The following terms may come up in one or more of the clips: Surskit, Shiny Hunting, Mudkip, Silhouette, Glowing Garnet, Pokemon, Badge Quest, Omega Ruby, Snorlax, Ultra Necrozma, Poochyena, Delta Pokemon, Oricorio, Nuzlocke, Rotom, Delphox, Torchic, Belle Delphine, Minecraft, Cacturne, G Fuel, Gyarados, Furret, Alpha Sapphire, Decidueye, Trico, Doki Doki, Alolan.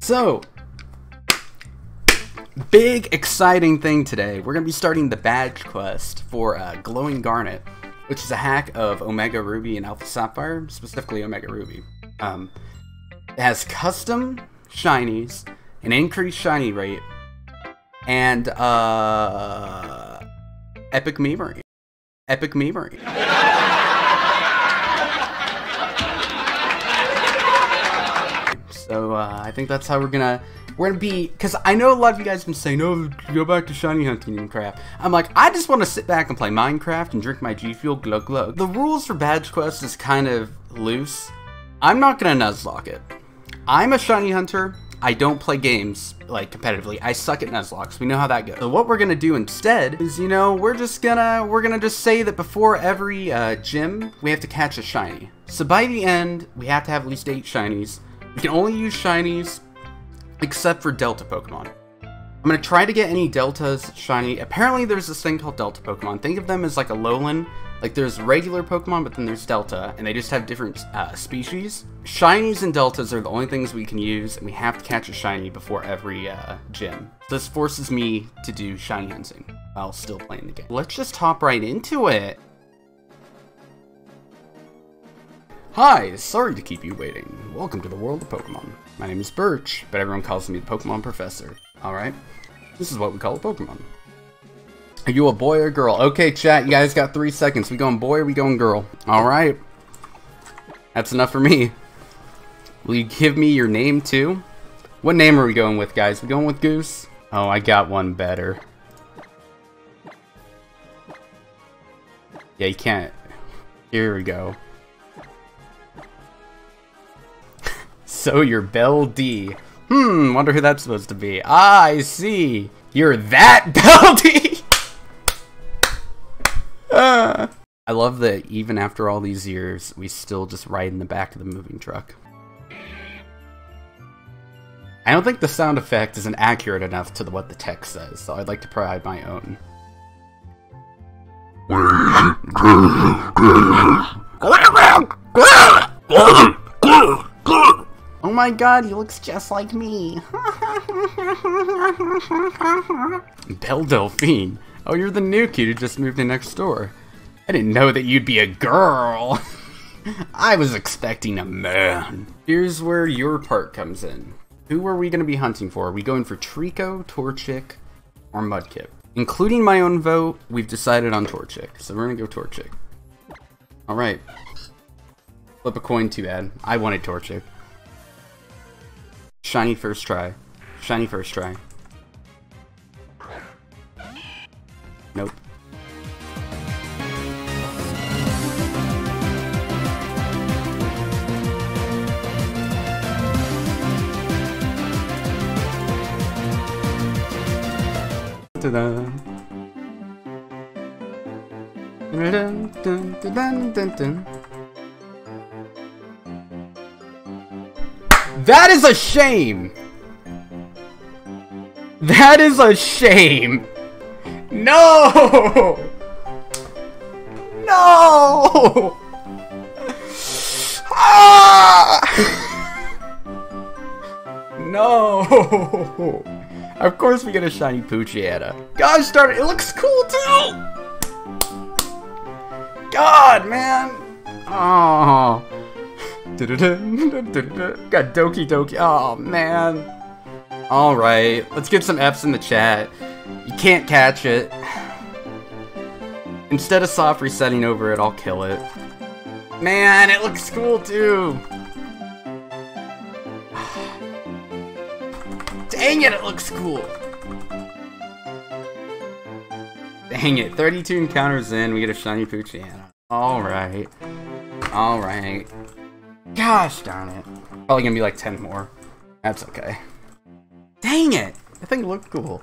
So, big exciting thing today. We're going to be starting the Badge Quest for Glowing Garnet, which is a hack of Omega Ruby and Alpha Sapphire, specifically Omega Ruby. It has custom shinies, an increased shiny rate, and epic memory. Epic memory. So I think that's how we're gonna be, because I know a lot of you guys have been saying, "Oh, go back to shiny hunting and crap." I'm like, I just want to sit back and play Minecraft and drink my G Fuel. Glug glug. The rules for Badge Quest is kind of loose. I'm not gonna Nuzlocke it. I'm a shiny hunter. I don't play games like competitively. I suck at Nuzlocke, so we know how that goes. So what we're gonna do instead is, you know, we're gonna just say that before every gym we have to catch a shiny. So by the end we have to have at least 8 shinies. You can only use shinies except for Delta Pokemon. I'm going to try to get any Deltas shiny. Apparently there's this thing called Delta Pokemon. Think of them as like Alolan. Like there's regular Pokemon, but then there's Delta, and they just have different species. Shinies and Deltas are the only things we can use, and we have to catch a shiny before every gym. This forces me to do shiny hunting while still playing the game. Let's just hop right into it. Hi, sorry to keep you waiting. Welcome to the world of Pokemon. My name is Birch, but everyone calls me the Pokemon Professor. Alright, this is what we call a Pokemon. Are you a boy or girl? Okay, chat, you guys got 3 seconds. We going boy or we going girl? Alright, that's enough for me. Will you give me your name too? What name are we going with, guys? We going with Goose? Oh, I got one better. Yeah, you can't. Here we go. So you're Belle D. Hmm, wonder who that's supposed to be. Ah, I see. You're that Belle D. I love that even after all these years, we still just ride in the back of the moving truck. I don't think the sound effect isn't accurate enough to what the text says, so I'd like to provide my own. Oh my god, he looks just like me. Belle Delphine. Oh, you're the new kid who just moved in next door. I didn't know that you'd be a girl. I was expecting a man. Here's where your part comes in. Who are we going to be hunting for? Are we going for Trico, Torchic, or Mudkip? Including my own vote, we've decided on Torchic. So we're going to go Torchic. Alright. Flip a coin, too bad. I wanted Torchic. Shiny first try. Shiny first try. Nope. Ta-da. Dun, dun, dun, dun, dun. That is a shame! That is a shame! No! No! Ah! No! Of course we get a shiny Poochyena. Gosh darn it, it looks cool too! God, man! Oh. Got Doki Doki. Oh man. Alright, let's give some F's in the chat. You can't catch it. Instead of soft resetting over it, I'll kill it. Man, it looks cool too. Dang it, it looks cool. Dang it, 32 encounters in, we get a shiny Poochyena. Alright. Alright. Gosh darn it. Probably gonna be like 10 more. That's okay. Dang it! That thing looked cool.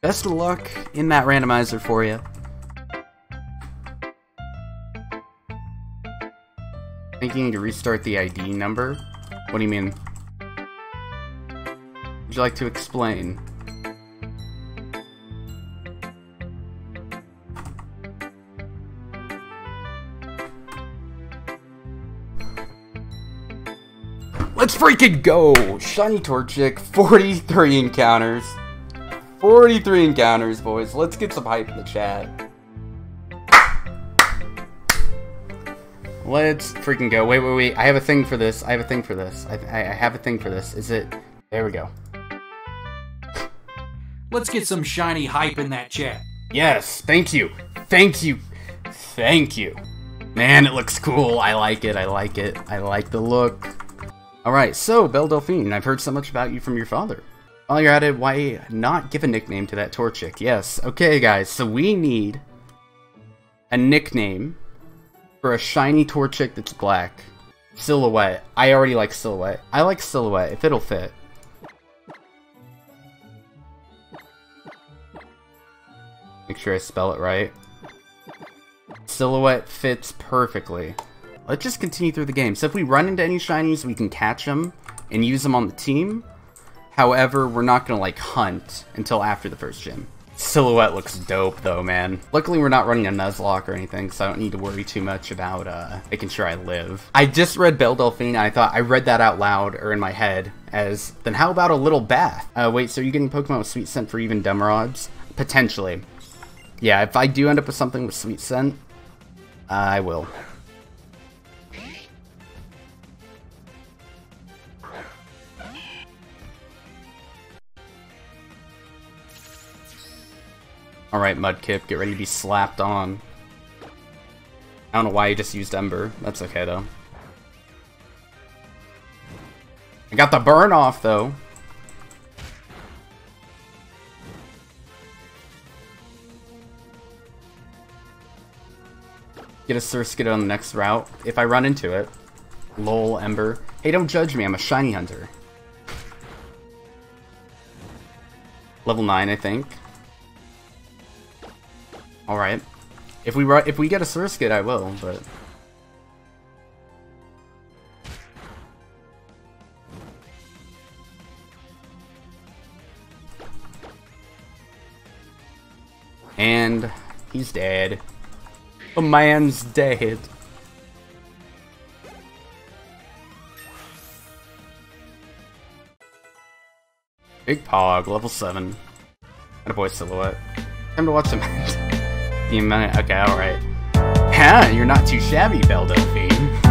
Best of luck in that randomizer for you. Think you need to restart the ID number? What do you mean? Would you like to explain? Let's freaking go! Shiny Torchic, 43 encounters. 43 encounters, boys. Let's get some hype in the chat. Let's freaking go. Wait, wait, wait. I have a thing for this. I have a thing for this. I have a thing for this. Is it... There we go. Let's get some shiny hype in that chat. Yes, thank you. Thank you. Thank you. Man, it looks cool. I like it. I like it. I like the look. Alright, so, Belle Delphine, I've heard so much about you from your father. While you're at it, why not give a nickname to that Torchic? Yes. Okay, guys, so we need a nickname for a shiny Torchic that's black. Silhouette. I already like Silhouette. I like Silhouette, if it'll fit. Make sure I spell it right. Silhouette fits perfectly. Let's just continue through the game. So if we run into any shinies, we can catch them and use them on the team. However, we're not going to, like, hunt until after the first gym. Silhouette looks dope, though, man. Luckily, we're not running a Nuzlocke or anything, so I don't need to worry too much about making sure I live. I just read Belle Delphine, and I thought I read that out loud or in my head as, then how about a little bath? Wait, so are you getting Pokemon with Sweet Scent for even dumber odds? Potentially. Yeah, if I do end up with something with Sweet Scent, I will. Alright, Mudkip, get ready to be slapped on. I don't know why you just used Ember. That's okay, though. I got the burn off, though. Get a Surskit on the next route, if I run into it. Lol, Ember. Hey, don't judge me, I'm a shiny hunter. Level 9, I think. Alright. If we get a Surskit, I will, but... And he's dead. A man's dead. Big Pog, level 7. Atta boy, Silhouette. Time to watch some... Okay, alright. Ha! You're not too shabby, Belle Delphine.